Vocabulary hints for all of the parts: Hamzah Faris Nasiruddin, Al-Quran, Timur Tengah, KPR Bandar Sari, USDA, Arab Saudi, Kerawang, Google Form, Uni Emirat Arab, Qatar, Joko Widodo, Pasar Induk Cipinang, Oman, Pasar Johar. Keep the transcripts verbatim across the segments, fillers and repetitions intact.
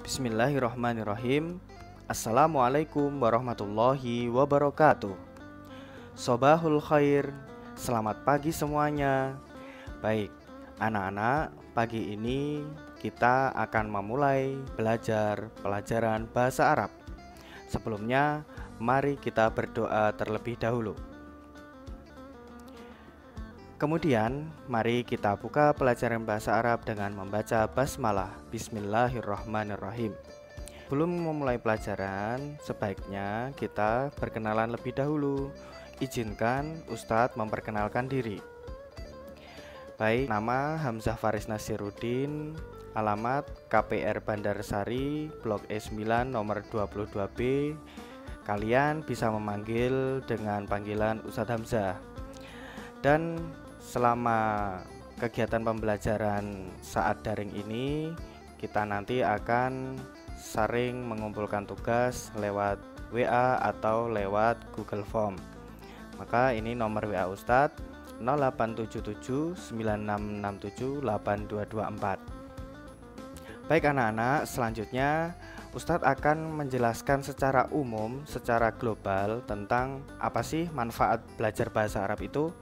Bismillahirrahmanirrahim. Assalamualaikum warahmatullahi wabarakatuh. Sobahul khair. Selamat pagi semuanya. Baik, anak-anak, pagi ini kita akan memulai belajar pelajaran bahasa Arab. Sebelumnya, mari kita berdoa terlebih dahulu. Kemudian, mari kita buka pelajaran bahasa Arab dengan membaca basmalah. Bismillahirrahmanirrahim. Belum memulai pelajaran, sebaiknya kita berkenalan lebih dahulu. Izinkan Ustadz memperkenalkan diri. Baik, nama Hamzah Faris Nasiruddin, alamat K P R Bandar Sari, Blok E sembilan nomor dua puluh dua B. Kalian bisa memanggil dengan panggilan Ustadz Hamzah. Dan selama kegiatan pembelajaran saat daring ini, kita nanti akan sering mengumpulkan tugas lewat W A atau lewat Google Form. Maka ini nomor W A Ustadz nol delapan tujuh tujuh sembilan enam enam tujuh delapan dua dua empat. Baik anak-anak, selanjutnya Ustadz akan menjelaskan secara umum, secara global tentang apa sih manfaat belajar bahasa Arab itu.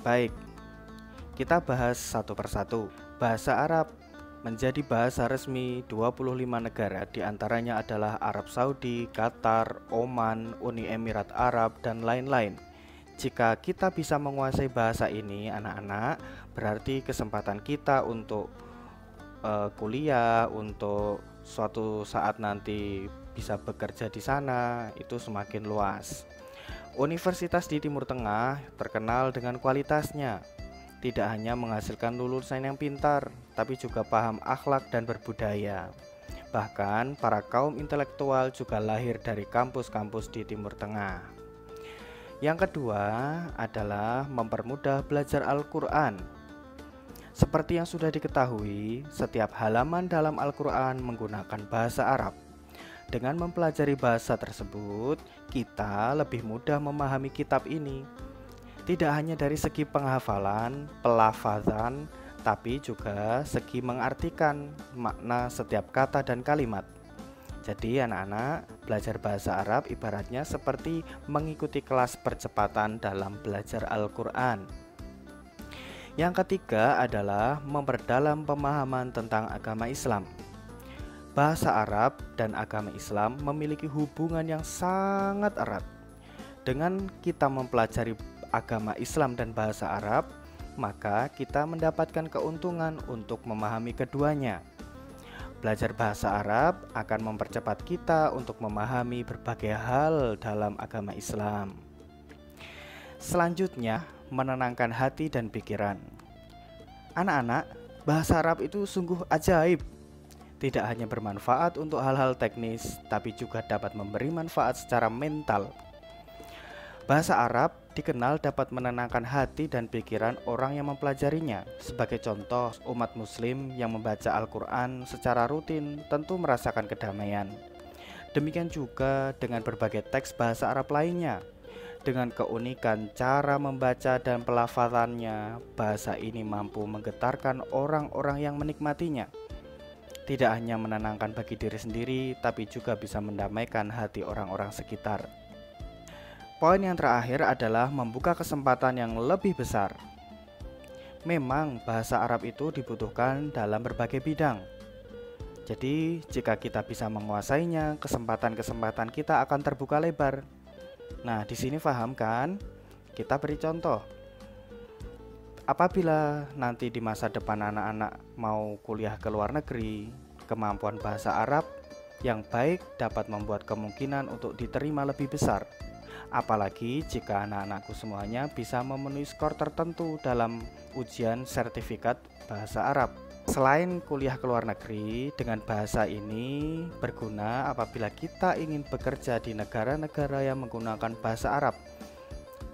Baik, kita bahas satu persatu. Bahasa Arab menjadi bahasa resmi dua puluh lima negara, diantaranya adalah Arab Saudi, Qatar, Oman, Uni Emirat Arab, dan lain-lain. Jika kita bisa menguasai bahasa ini, anak-anak, berarti kesempatan kita untuk uh, kuliah, untuk suatu saat nanti bisa bekerja di sana, itu semakin luas. Universitas di Timur Tengah terkenal dengan kualitasnya. Tidak hanya menghasilkan lulusan yang pintar, tapi juga paham akhlak dan berbudaya. Bahkan, para kaum intelektual juga lahir dari kampus-kampus di Timur Tengah. Yang kedua adalah mempermudah belajar Al-Quran. Seperti yang sudah diketahui, setiap halaman dalam Al-Quran menggunakan bahasa Arab. Dengan mempelajari bahasa tersebut, kita lebih mudah memahami kitab ini. Tidak hanya dari segi penghafalan, pelafazan, tapi juga segi mengartikan makna setiap kata dan kalimat. Jadi anak-anak, belajar bahasa Arab ibaratnya seperti mengikuti kelas percepatan dalam belajar Al-Quran. Yang ketiga adalah memperdalam pemahaman tentang agama Islam. Bahasa Arab dan agama Islam memiliki hubungan yang sangat erat. Dengan kita mempelajari agama Islam dan bahasa Arab, maka kita mendapatkan keuntungan untuk memahami keduanya. Belajar bahasa Arab akan mempercepat kita untuk memahami berbagai hal dalam agama Islam. Selanjutnya, menenangkan hati dan pikiran. Anak-anak, bahasa Arab itu sungguh ajaib. Tidak hanya bermanfaat untuk hal-hal teknis, tapi juga dapat memberi manfaat secara mental. Bahasa Arab dikenal dapat menenangkan hati dan pikiran orang yang mempelajarinya. Sebagai contoh, umat muslim yang membaca Al-Quran secara rutin tentu merasakan kedamaian. Demikian juga dengan berbagai teks bahasa Arab lainnya. Dengan keunikan cara membaca dan pelafazannya, bahasa ini mampu menggetarkan orang-orang yang menikmatinya. Tidak hanya menenangkan bagi diri sendiri, tapi juga bisa mendamaikan hati orang-orang sekitar. Poin yang terakhir adalah membuka kesempatan yang lebih besar. Memang bahasa Arab itu dibutuhkan dalam berbagai bidang. Jadi jika kita bisa menguasainya, kesempatan-kesempatan kita akan terbuka lebar. Nah, di sini paham kan? Kita beri contoh. Apabila nanti di masa depan anak-anak mau kuliah ke luar negeri, kemampuan bahasa Arab yang baik dapat membuat kemungkinan untuk diterima lebih besar. Apalagi jika anak-anakku semuanya bisa memenuhi skor tertentu dalam ujian sertifikat bahasa Arab. Selain kuliah ke luar negeri, dengan bahasa ini berguna apabila kita ingin bekerja di negara-negara yang menggunakan bahasa Arab.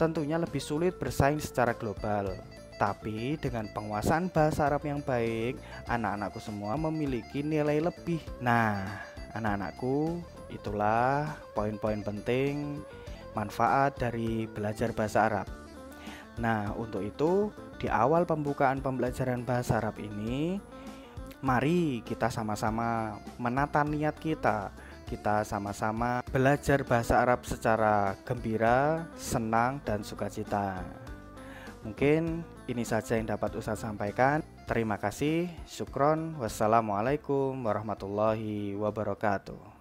Tentunya lebih sulit bersaing secara global. Tapi dengan penguasaan bahasa Arab yang baik, anak-anakku semua memiliki nilai lebih. Nah, anak-anakku, itulah poin-poin penting manfaat dari belajar bahasa Arab. Nah, untuk itu di awal pembukaan pembelajaran bahasa Arab ini, Mari kita sama-sama menata niat kita. Kita sama-sama belajar bahasa Arab secara gembira, senang, dan sukacita. Mungkin ini saja yang dapat Ustadz sampaikan. Terima kasih. Syukron. Wassalamualaikum warahmatullahi wabarakatuh.